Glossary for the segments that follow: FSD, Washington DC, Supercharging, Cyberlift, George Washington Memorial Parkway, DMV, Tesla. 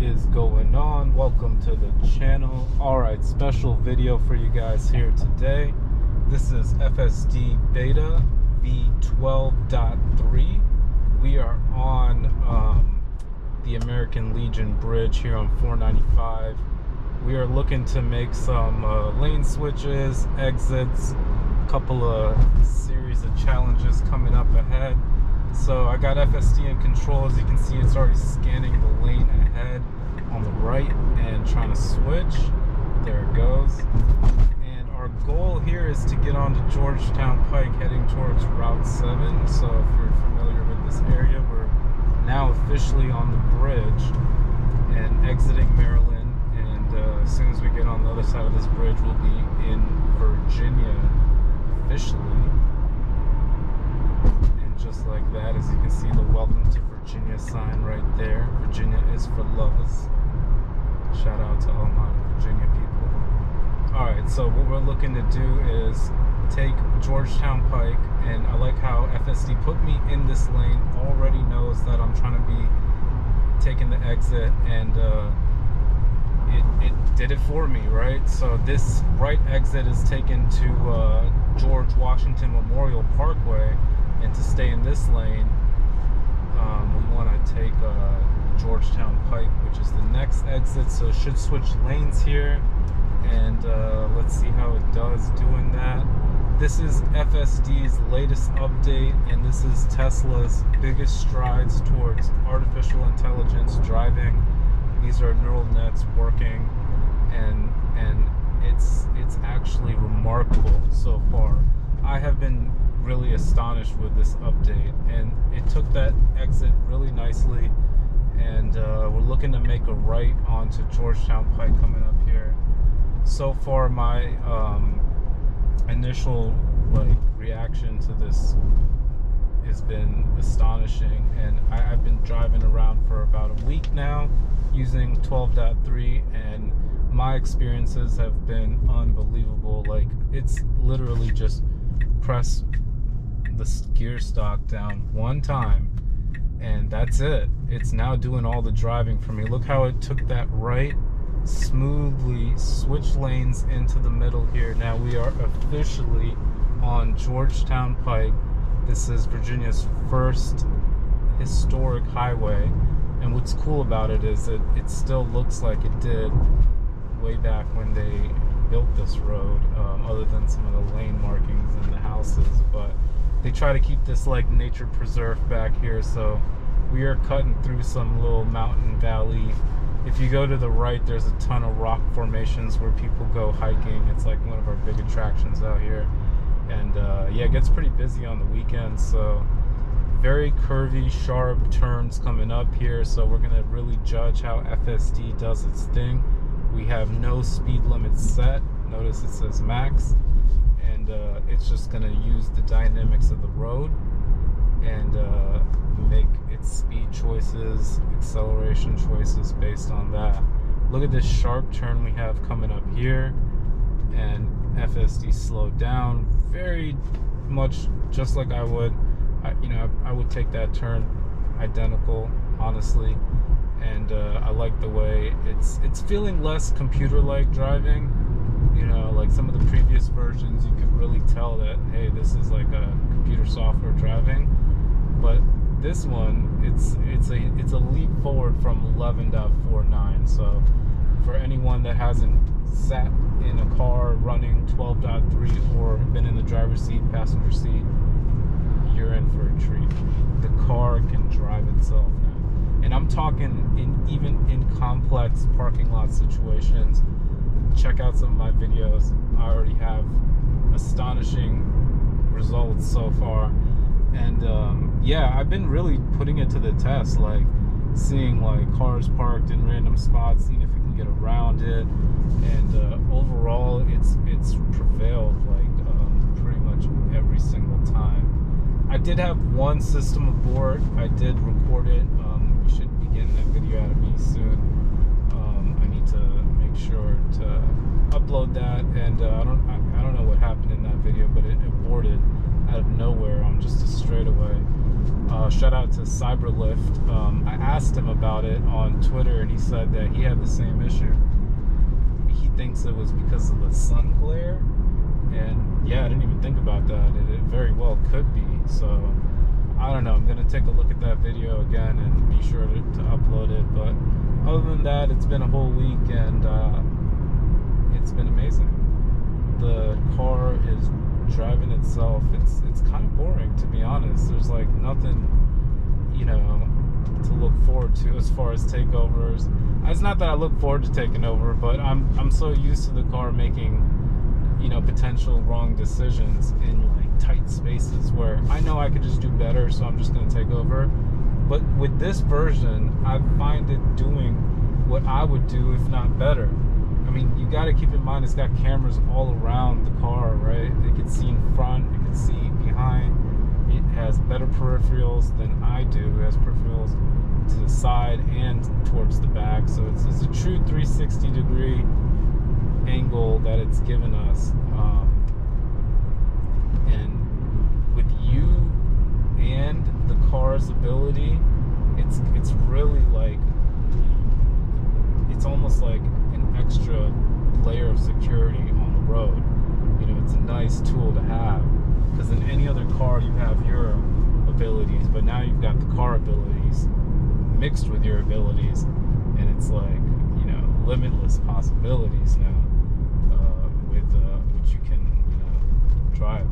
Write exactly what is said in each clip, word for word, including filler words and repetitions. is going on? Welcome to the channel. All right, special video for you guys here today. This is F S D beta V twelve point three. We are on um, the American Legion Bridge here on four ninety-five. We are looking to make some uh, lane switches, exits, a couple of series of challenges coming up ahead. So I got F S D in control. As you can see, it's already scanning the lane ahead on the right and trying to switch. There it goes. And our goal here is to get onto Georgetown Pike, heading towards Route seven. So if you're familiar with this area, we're now officially on the bridge and exiting Maryland. And uh, as soon as we get on the other side of this bridge, we'll be in Virginia officially. Just like that, as you can see, the welcome to Virginia sign right there. Virginia is for lovers. Shout out to all my Virginia people. Alright, so what we're looking to do is take Georgetown Pike, and I like how F S D put me in this lane, already knows that I'm trying to be taking the exit, and uh, it, it did it for me, right? So this right exit is taken to uh, George Washington Memorial Parkway. And to stay in this lane, um, we want to take uh, Georgetown Pike, which is the next exit. So it should switch lanes here, and uh, let's see how it does doing that. This is F S D's latest update, and this is Tesla's biggest strides towards artificial intelligence driving. These are neural nets working, and and it's it's actually remarkable so far. I have been really astonished with this update, and it took that exit really nicely, and uh, we're looking to make a right onto Georgetown Pike coming up here. So far my um, initial like reaction to this has been astonishing, and I, I've been driving around for about a week now using twelve point three, and my experiences have been unbelievable. Like, it's literally just press the gear stock down one time and that's it. It's now doing all the driving for me. Look how it took that right, smoothly switched lanes into the middle here. Now we are officially on Georgetown Pike. This is Virginia's first historic highway, and what's cool about it is that it still looks like it did way back when they built this road, um, other than some of the lane markings and the houses, but they try to keep this like nature preserve back here. So we are cutting through some little mountain valley. If you go to the right, there's a ton of rock formations where people go hiking. It's like one of our big attractions out here, and uh, yeah, it gets pretty busy on the weekends. So very curvy, sharp turns coming up here, so we're gonna really judge how F S D does its thing. We have no speed limit set. Notice it says max, and uh, it's just gonna use the dynamics of the road and uh, make its speed choices, acceleration choices based on that. Look at this sharp turn we have coming up here, and F S D slowed down very much, just like I would. I, you know, I, I would take that turn identical, honestly. And uh, I like the way it's it's feeling less computer-like driving. You know, like some of the previous versions, you could really tell that, hey, this is like a computer software driving. But this one, it's it's a it's a leap forward from eleven point four nine. So for anyone that hasn't sat in a car running twelve point three or been in the driver's seat, passenger seat, you're in for a treat. The car can drive itself now. And I'm talking in even in complex parking lot situations. Check out some of my videos. I already have astonishing results so far. And um, yeah, I've been really putting it to the test, like seeing like cars parked in random spots, seeing if we can get around it. And uh, overall, it's it's prevailed like um, pretty much every single time. I did have one system aboard. I did record it. Um, should be getting that video out of me soon. Um, I need to make sure to upload that, and uh, I don't I, I don't know what happened in that video, but it aborted out of nowhere on just a straightaway. Uh, shout out to Cyberlift. Um, I asked him about it on Twitter, and he said that he had the same issue. He thinks it was because of the sun glare, and yeah, I didn't even think about that. It, it very well could be. So I don't know. I'm gonna take a look at that video again and be sure to, to upload it. But other than that, it's been a whole week, and uh, it's been amazing. The car is driving itself. It's it's kind of boring, to be honest. There's like nothing, you know, to look forward to as far as takeovers. It's not that I look forward to taking over, but I'm I'm so used to the car making, you know, potential wrong decisions in like tight spaces where I know I could just do better, so I'm just gonna take over. But with this version, I find it doing what I would do, if not better. I mean, you gotta keep in mind it's got cameras all around the car, right? It can see in front, it can see behind. It has better peripherals than I do. It has peripherals to the side and towards the back. So it's, it's a true three sixty degree angle that it's given us. Um, and with you and the car's ability, it's it's really like, it's almost like an extra layer of security on the road. You know, it's a nice tool to have, because in any other car you have your abilities, but now you've got the car abilities mixed with your abilities, and it's like, you know, limitless possibilities now uh, with uh, which you can, you know, drive.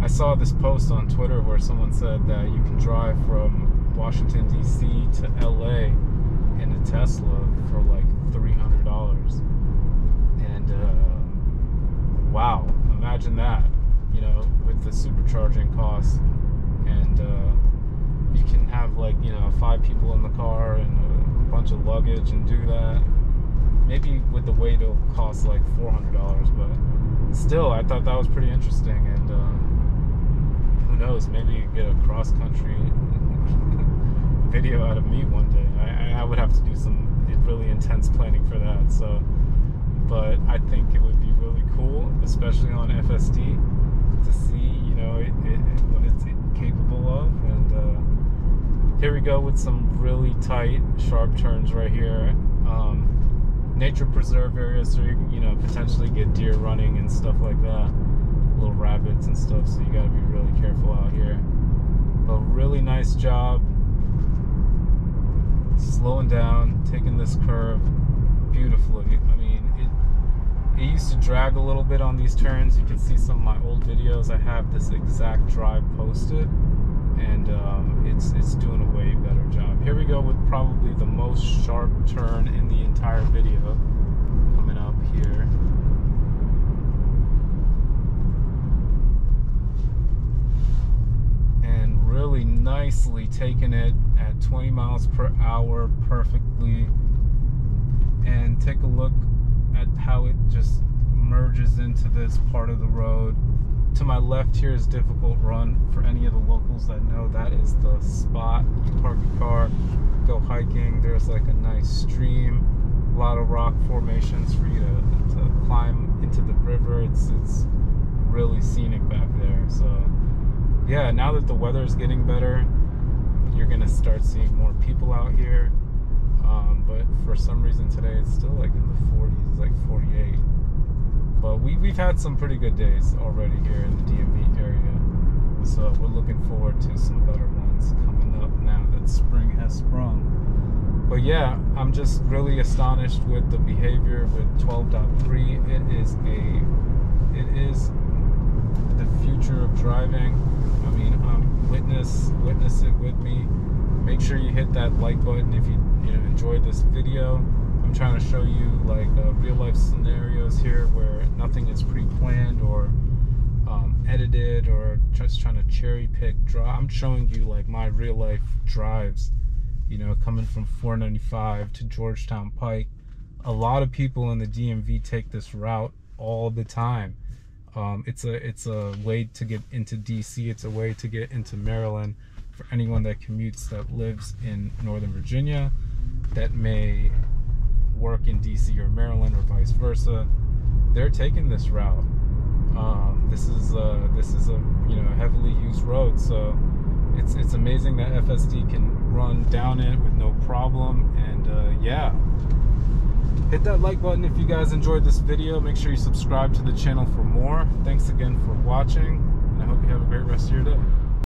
I saw this post on Twitter where someone said that you can drive from Washington D C to L A in a Tesla for like three hundred dollars, and uh, wow, imagine that. You know, with the supercharging cost, and uh, you can have like, you know, five people in the car and a bunch of luggage and do that. Maybe with the weight it'll cost like four hundred dollars, but still, I thought that was pretty interesting. And um, who knows, maybe you get a cross-country video out of me one day. I, I would have to do some really intense planning for that. So, but I think it would be really cool, especially on F S D, to see, you know, it, it, what it's capable of. And uh, here we go with some really tight, sharp turns right here. Um, nature preserve areas, so you can, you know, potentially get deer running and stuff like that, little rabbits and stuff, so you gotta be really careful out here. But really nice job slowing down, taking this curve beautifully. I mean, it It used to drag a little bit on these turns. You can see some of my old videos. I have this exact drive posted, and um, it's it's doing a way better job. Here we go with probably the most sharp turn in the entire video, coming up here. And really nicely taking it at twenty miles per hour perfectly. And take a look at how it just merges into this part of the road. To my left here is difficult run. For any of the locals that know, that is the spot. You park your car, go hiking. There's like a nice stream, a lot of rock formations for you to, to climb into the river. It's it's really scenic back there. So yeah, now that the weather is getting better, you're gonna start seeing more people out here. Um, but for some reason today it's still like in the forties, it's like forty-eight. But we, we've had some pretty good days already here in the D M V area, so we're looking forward to some better ones coming up now that spring has sprung. But yeah, I'm just really astonished with the behavior with twelve point three. It is a, it is the future of driving. I mean, um, witness, witness it with me. Make sure you hit that like button if you, you know, enjoyed this video. I'm trying to show you like uh, real life scenarios here where nothing is pre-planned or um, edited, or just trying to cherry pick draw. I'm showing you like my real life drives, you know, coming from four ninety-five to Georgetown Pike. A lot of people in the D M V take this route all the time. Um, it's a it's a way to get into D C. It's a way to get into Maryland. For anyone that commutes that lives in Northern Virginia, that may work in D C or Maryland or vice versa, they're taking this route. Um, this is a, this is a you know heavily used road, so it's it's amazing that F S D can run down it with no problem. And uh, yeah, hit that like button if you guys enjoyed this video. Make sure you subscribe to the channel for more. Thanks again for watching, and I hope you have a great rest of your day.